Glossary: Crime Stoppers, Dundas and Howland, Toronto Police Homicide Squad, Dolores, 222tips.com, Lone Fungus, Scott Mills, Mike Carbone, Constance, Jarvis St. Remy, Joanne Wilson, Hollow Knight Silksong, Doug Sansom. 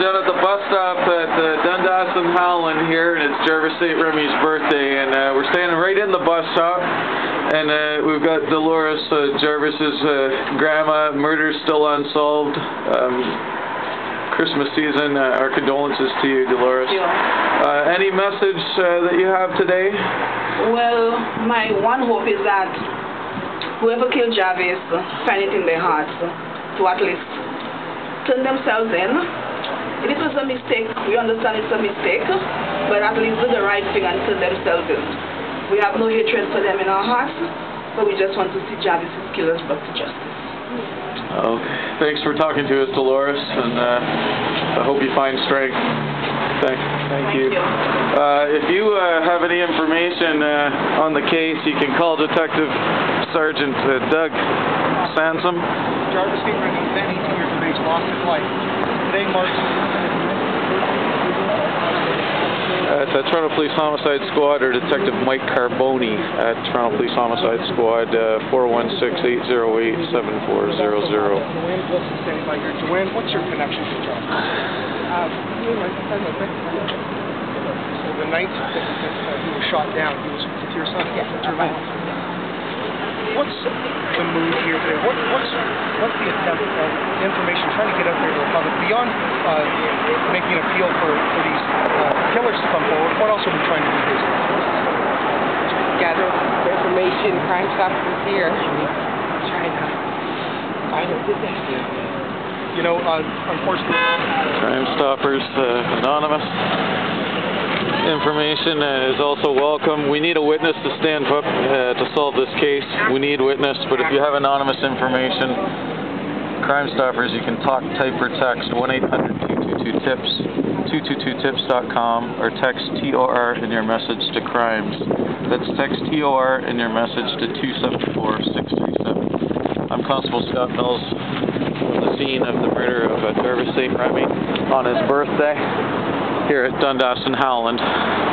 down at the bus stop at Dundas and Howland here, and it's Jarvis St. Remy's birthday, and we're standing right in the bus stop, and we've got Dolores, Jarvis's grandma, murder still unsolved. Christmas season, our condolences to you, Dolores. Thank you. Any message that you have today? Well, my one hope is that whoever killed Jarvis, find it in their hearts to at least turn themselves in. If it was a mistake, we understand it's a mistake, but at least do the right thing and turn themselves in. We have no hatred for them in our hearts, but we just want to see Jarvis's killers brought to justice. Okay. Thanks for talking to us, Dolores, and I hope you find strength. Thank you. If you have any information on the case, you can call Detective Sergeant Doug Sansom. Jarvis St. Remy, 18 years of age, lost his life. Today marks it's the Toronto Police Homicide Squad, or Detective Mike Carbone at Toronto Police Homicide Squad, 416-808-7400. Joanne Wilson, standing by here. Joanne, what's your connection to Jarvis? So the night that he was shot down, he was with your son? Yes. What's the mood here today? What's the attempt of information trying to get out there to the public? Beyond making an appeal for these killers to come forward, what else are we trying to do here? Gather information. Crime Stoppers is here. Trying to find a disaster. You know, unfortunately... Crime Stoppers Anonymous. Information is also welcome. We need a witness to stand up to solve this case. We need witness, but if you have anonymous information, Crime Stoppers, you can talk, type, or text 1-800-222-TIPS, 222tips.com, or text TOR in your message to crimes. That's text TOR in your message to 274-637. I'm Constable Scott Mills from the scene of the murder of Jarvis St. Remy on his birthday here at Dundas and Howland.